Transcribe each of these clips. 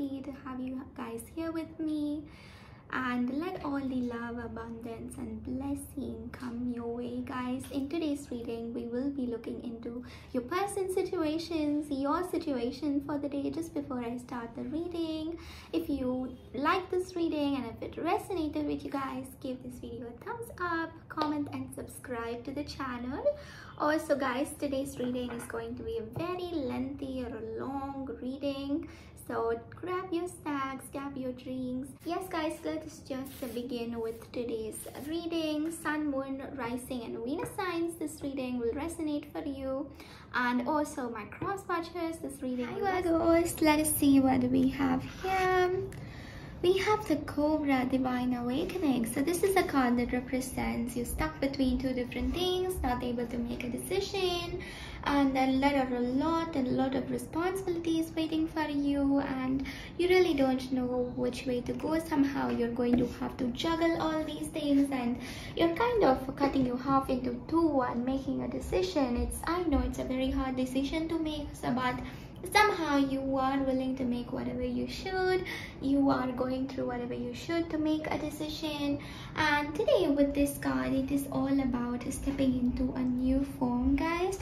happy to have you guys here with me, and let all the love, abundance and blessing come your way, guys. In today's reading, we will be looking into your person's situations, your situation for the day. Just before I start the reading, if you like this reading and if it resonated with you guys, give this video a thumbs up, comment and subscribe to the channel. Also guys, today's reading is going to be a very lengthy or a long reading, so grab your snacks, grab your drinks. Yes guys, let's just begin with today's reading. Sun, Moon, Rising and Venus signs, this reading will resonate for you, and also my cross watchers, this reading. Hi Virgos, let us see what we have here. We have the Cobra, Divine Awakening. So this is a card that represents you stuck between two different things, not able to make a decision, and a lot of responsibilities waiting for you, and you really don't know which way to go. Somehow you're going to have to juggle all these things, and you're kind of cutting you half into two and making a decision. I know it's a very hard decision to make, but somehow you are willing to make whatever you should. You are going through whatever you should to make a decision. And today with this card, it is all about stepping into a new form, guys.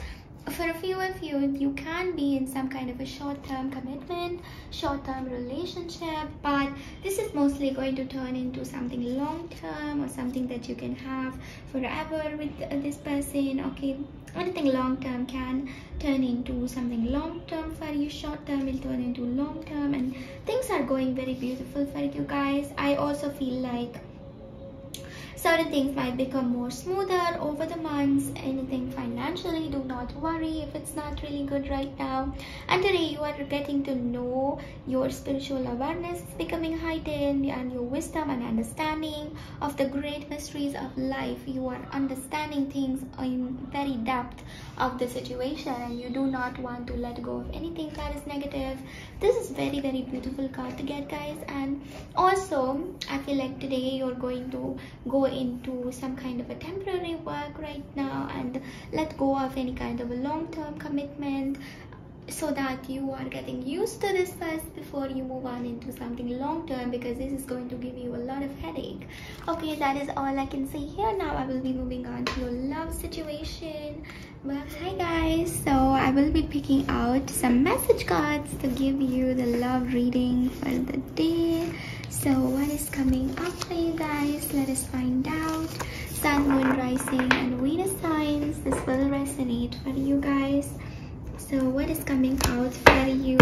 For a few of you can be in some kind of a short-term commitment, short-term relationship, but this is mostly going to turn into something long-term, or something that you can have forever with this person. Okay, anything long-term can turn into something long-term for you, short-term will turn into long-term, and things are going very beautiful for you guys. I also feel like certain things might become more smoother over the months. Anything financially, do not worry if it's not really good right now. And today you are getting to know your spiritual awareness is becoming heightened, and your wisdom and understanding of the great mysteries of life. You are understanding things in very depth of the situation, and you do not want to let go of anything that is negative. This is very, very beautiful card to get, guys. And also, I feel like today you're going to go into some kind of a temporary work right now, and let go of any kind of a long-term commitment, so that you are getting used to this first before you move on into something long-term, because this is going to give you a lot of headache. Okay, that is all I can say here. Now I will be moving on to your love situation. Well, hi guys, so I will be picking out some message cards to give you the love reading for the day. So what is coming up for you guys? Let us find out. Sun, Moon, Rising and Venus signs, this will resonate for you guys. So what is coming out for you?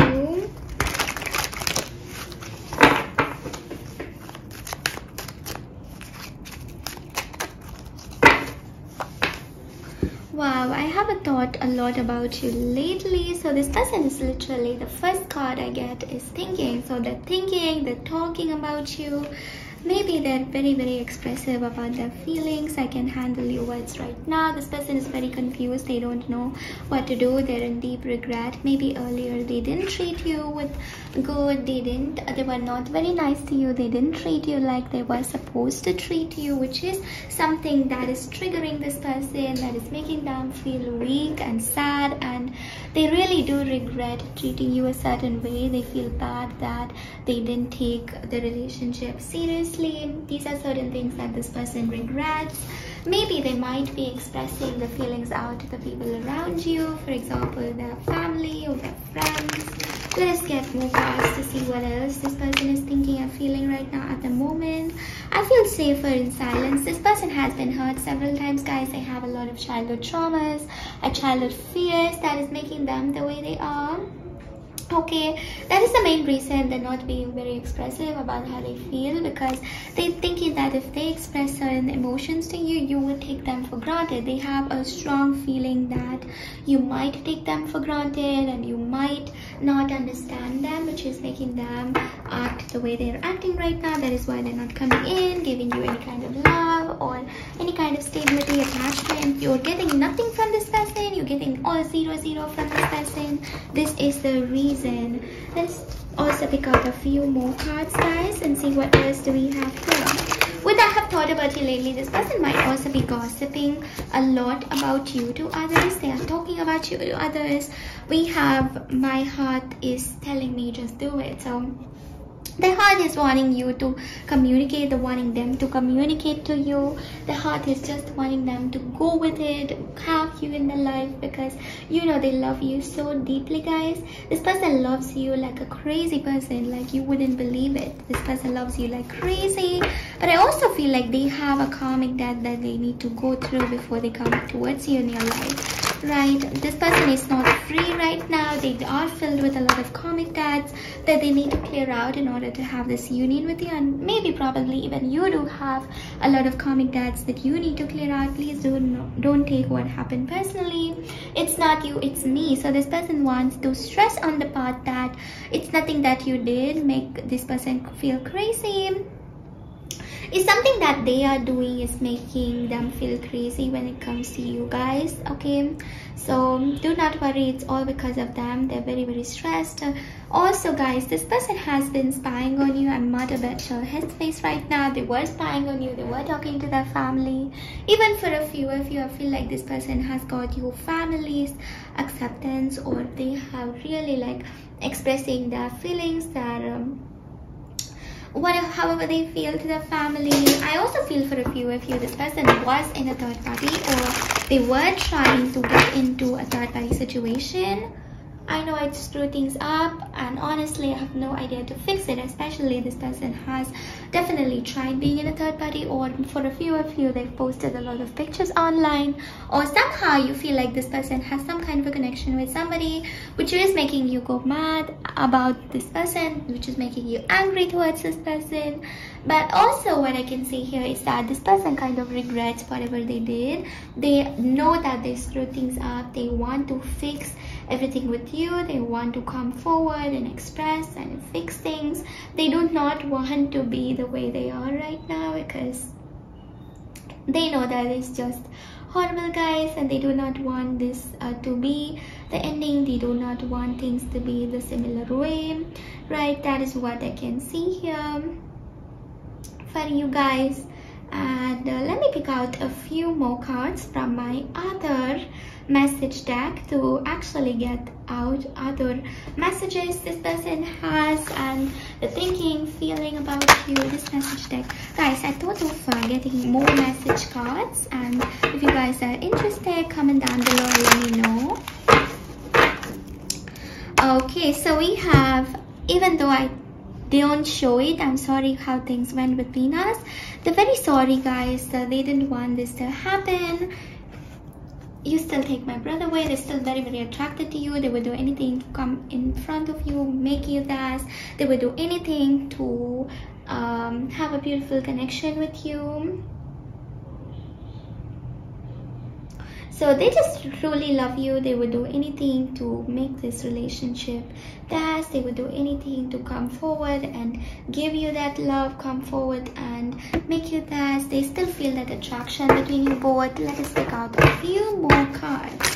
Wow, I haven't thought a lot about you lately. So this person is literally the first card I get is thinking. So they're thinking, they're talking about you. Maybe they're very, very expressive about their feelings. I can handle your words right now. This person is very confused. They don't know what to do. They're in deep regret. Maybe earlier they didn't treat you with good. They were not very nice to you. They didn't treat you like they were supposed to treat you, which is something that is triggering this person, that is making them feel weak and sad, and they really do regret treating you a certain way. They feel bad that they didn't take the relationship seriously. These are certain things that this person regrets. Maybe they might be expressing the feelings out to the people around you, for example, their family or their friends. Let us get more cards to see what else this person is thinking and feeling right now at the moment. I feel safer in silence. This person has been hurt several times, guys. They have a lot of childhood traumas, childhood fears that is making them the way they are. Okay, that is the main reason they're not being very expressive about how they feel, because they're thinking that if they express certain emotions to you, you will take them for granted. They have a strong feeling that you might take them for granted and you might not understand them, which is making them act the way they're acting right now. That is why they're not coming in, giving you any kind of love or any kind of stability, attachment. You're getting nothing from this person. You're getting all zero from this person. This is the reason. Let's also pick out a few more cards, guys, and see what else do we have here. Would I have thought about you lately? This person might also be gossiping a lot about you to others. They are talking about you to others. We have my heart is telling me just do it. So The heart is wanting you to communicate, wanting them to communicate to you. The heart is just wanting them to go with it, have you in their life, because you know they love you so deeply, guys. This person loves you like a crazy person, like you wouldn't believe it. This person loves you like crazy, but I also feel like they have a karmic debt that they need to go through before they come towards you in your life. Right, this person is not free right now. They are filled with a lot of karmic debts that they need to clear out in order to have this union with you, and maybe probably even you do have a lot of karmic debts that you need to clear out. Please don't take what happened personally. It's not you, it's me. So this person wants to stress on the part that it's nothing that you did make this person feel crazy. It's something that they are doing is making them feel crazy when it comes to you guys, okay? So do not worry, it's all because of them. They're very stressed. Also guys, this person has been spying on you. I'm not about sure his face right now. They were spying on you, they were talking to their family. Even for a few of you, I feel like this person has got your family's acceptance, or they have really like expressing their feelings, their however they feel to the family. I also feel for a few of you, this person was in a third party, or they were trying to get into a third party situation. I know I just screwed things up, and honestly I have no idea to fix it. Especially this person has definitely tried being in a third party, or for a few of you they've posted a lot of pictures online, or somehow you feel like this person has some kind of a connection with somebody, which is making you go mad about this person, which is making you angry towards this person. But also what I can see here is that this person kind of regrets whatever they did. They know that they screwed things up. They want to fix everything with you. They want to come forward and express and fix things. They do not want to be the way they are right now, because they know that it's just horrible, guys, and they do not want this to be the ending. They do not want things to be the similar way, right? That is what I can see here for you guys. And let me pick out a few more cards from my other message deck to actually get out other messages this person has and the thinking, feeling about you, this message deck. Guys, I thought of getting more message cards, and if you guys are interested, comment down below and let me know. Okay, so we have, even though I don't show it, I'm sorry how things went with Venus. They're very sorry, guys. They didn't want this to happen. You still take my breath away. They're still very attracted to you. They would do anything to come in front of you, make you dance. They would do anything to have a beautiful connection with you. So they just truly love you. They would do anything to make this relationship theirs. They would do anything to come forward and give you that love, come forward and make you theirs. They still feel that attraction between you both. Let us pick out a few more cards.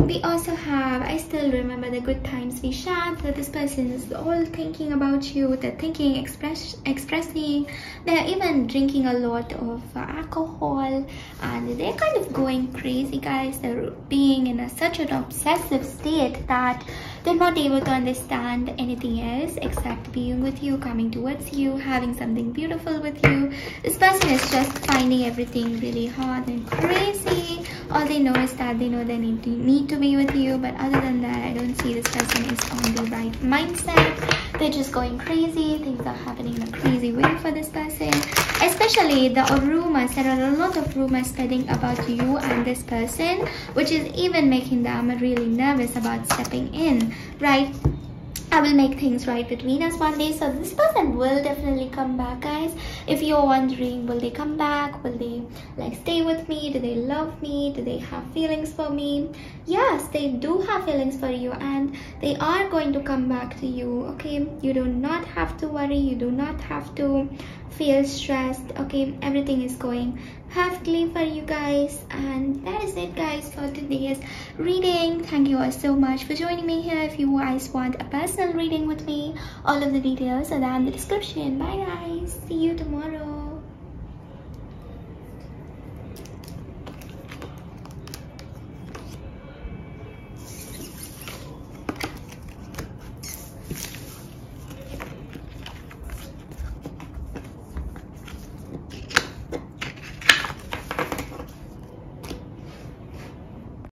We also have, I still remember the good times we shared. So this person is all thinking about you. They're thinking, expressing. They're even drinking a lot of alcohol, and they're kind of going crazy, guys. They're being in such an obsessive state that they're not able to understand anything else except being with you, coming towards you, having something beautiful with you. This person is just finding everything really hard and crazy. All they know is that they know they need to be with you, but other than that, I don't see this person is on the right mindset. They're just going crazy. Things are happening in a crazy way for this person. Especially the rumors. There are a lot of rumors spreading about you and this person, which is even making them really nervous about stepping in, right? I will make things right between us one day. So this person will definitely come back, guys. If you're wondering, will they come back? Will they like stay with me? Do they love me? Do they have feelings for me? Yes, they do have feelings for you, and they are going to come back to you, okay? You do not have to worry. You do not have to feel stressed, okay? Everything is going perfectly for you guys. And that is it, guys, for today's reading. Thank you all so much for joining me here. If you guys want a personal reading with me, all of the details are down in the description. Bye guys, see you tomorrow.